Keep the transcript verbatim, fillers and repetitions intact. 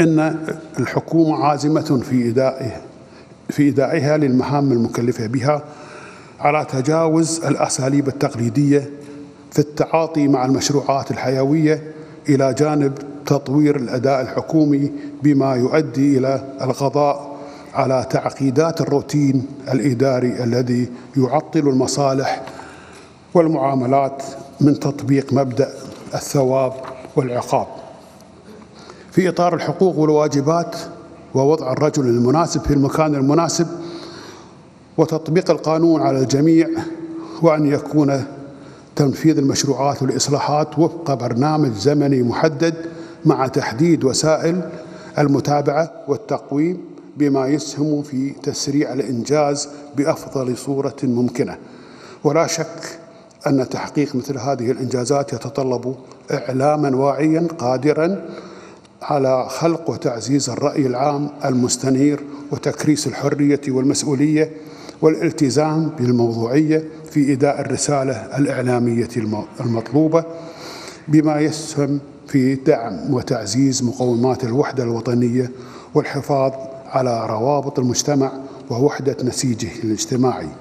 أن الحكومة عازمة في إيداعها في إيداعها للمهام المكلفة بها على تجاوز الأساليب التقليدية في التعاطي مع المشروعات الحيوية إلى جانب تطوير الأداء الحكومي، بما يؤدي إلى القضاء على تعقيدات الروتين الإداري الذي يعطل المصالح والمعاملات من تطبيق مبدأ الثواب والعقاب. في إطار الحقوق والواجبات ووضع الرجل المناسب في المكان المناسب وتطبيق القانون على الجميع، وأن يكون تنفيذ المشروعات والإصلاحات وفق برنامج زمني محدد مع تحديد وسائل المتابعة والتقويم بما يسهم في تسريع الإنجاز بأفضل صورة ممكنة. ولا شك أن تحقيق مثل هذه الإنجازات يتطلب إعلاما واعيا قادرا على خلق وتعزيز الرأي العام المستنير وتكريس الحرية والمسؤولية والالتزام بالموضوعية في إداء الرسالة الإعلامية المطلوبة، بما يسهم في دعم وتعزيز مقومات الوحدة الوطنية والحفاظ على روابط المجتمع ووحدة نسيجه الاجتماعي.